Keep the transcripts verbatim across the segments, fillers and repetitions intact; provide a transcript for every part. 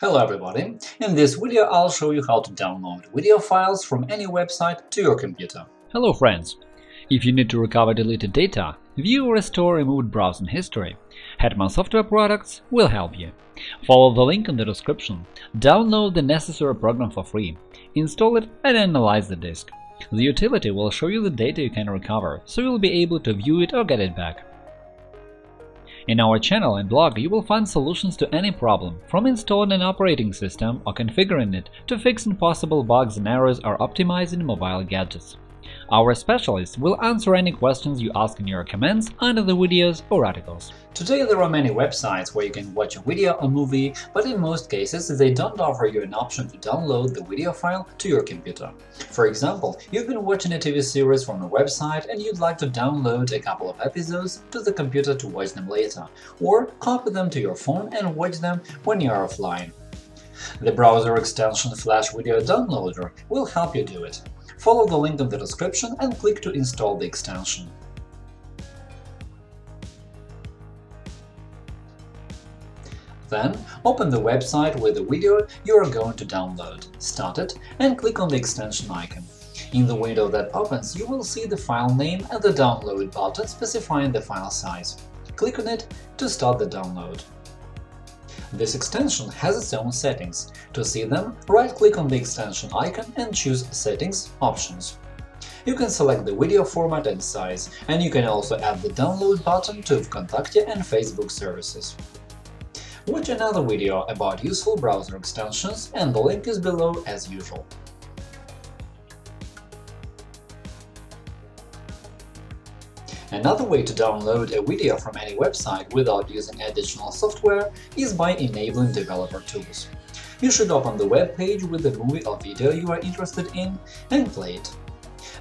Hello everybody! In this video I'll show you how to download video files from any website to your computer. Hello friends! If you need to recover deleted data, view or restore removed browsing history, Hetman Software Products will help you. Follow the link in the description, download the necessary program for free, install it and analyze the disk. The utility will show you the data you can recover, so you'll be able to view it or get it back. In our channel and blog you will find solutions to any problem, from installing an operating system or configuring it to fixing possible bugs and errors or optimizing mobile gadgets. Our specialists will answer any questions you ask in your comments under the videos or articles. Today there are many websites where you can watch a video or movie, but in most cases they don't offer you an option to download the video file to your computer. For example, you've been watching a T V series from a website and you'd like to download a couple of episodes to the computer to watch them later, or copy them to your phone and watch them when you are offline. The browser extension Flash Video Downloader will help you do it. Follow the link in the description and click to install the extension. Then open the website with the video you are going to download, start it, and click on the extension icon. In the window that opens, you will see the file name and the download button specifying the file size. Click on it to start the download. This extension has its own settings. To see them, right-click on the extension icon and choose Settings – Options. You can select the video format and size, and you can also add the download button to Vkontakte and Facebook services. Watch another video about useful browser extensions, and the link is below as usual. Another way to download a video from any website without using additional software is by enabling developer tools. You should open the web page with the movie or video you are interested in and play it.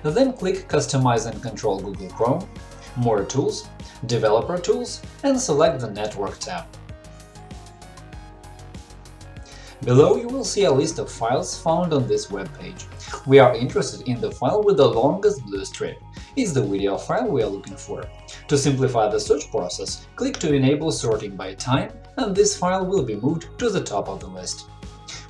Then click Customize and Control Google Chrome, More Tools, Developer Tools, and select the Network tab. Below you will see a list of files found on this web page. We are interested in the file with the longest blue strip. It's the video file we are looking for. To simplify the search process, click to enable sorting by time, and this file will be moved to the top of the list.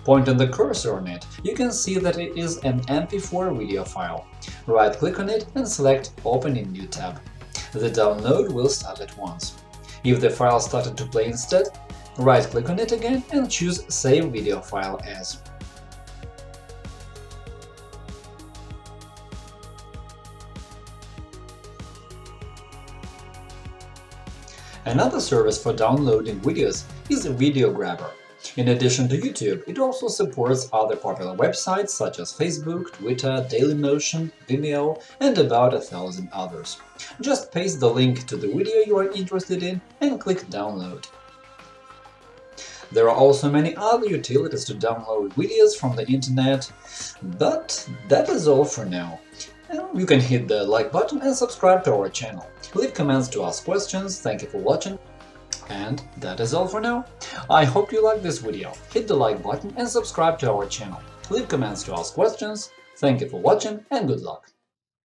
Pointing the cursor on it, you can see that it is an M P four video file. Right-click on it and select Open in New tab. The download will start at once. If the file started to play instead, right-click on it again and choose Save video file as. Another service for downloading videos is Video Grabber. In addition to YouTube, it also supports other popular websites such as Facebook, Twitter, Dailymotion, Vimeo, and about a thousand others. Just paste the link to the video you are interested in and click Download. There are also many other utilities to download videos from the internet, but that is all for now. You can hit the like button and subscribe to our channel. Leave comments to ask questions, thank you for watching, and that is all for now. I hope you liked this video, hit the like button and subscribe to our channel. Leave comments to ask questions, thank you for watching and good luck.